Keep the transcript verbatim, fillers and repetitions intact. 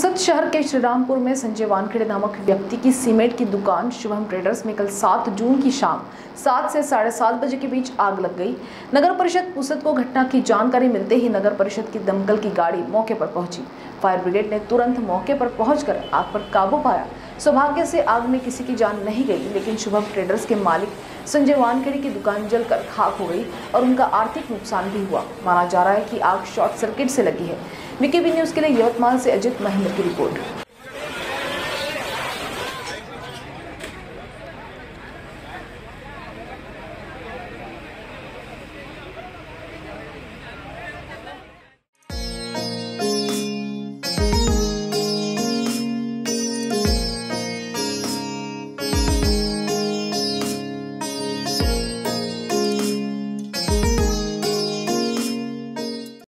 पुसत शहर के श्रीरामपुर में संजय वानखेड़े नामक व्यक्ति की सीमेंट की दुकान शुभम ट्रेडर्स में कल सात जून की शाम सात से साढ़े सात बजे के बीच आग लग गई। नगर परिषद पुसत को घटना की जानकारी मिलते ही नगर परिषद की दमकल की गाड़ी मौके पर पहुंची। फायर ब्रिगेड ने तुरंत मौके पर पहुंचकर आग पर काबू पाया। सौभाग्य से आग में किसी की जान नहीं गई, लेकिन शुभम ट्रेडर्स के मालिक संजय वानखेड़े की दुकान जलकर खाक हो गई और उनका आर्थिक नुकसान भी हुआ। माना जा रहा है कि आग शॉर्ट सर्किट से लगी है। वी के बी न्यूज़ के लिए यवतमाल से अजीत महेंद्र की रिपोर्ट।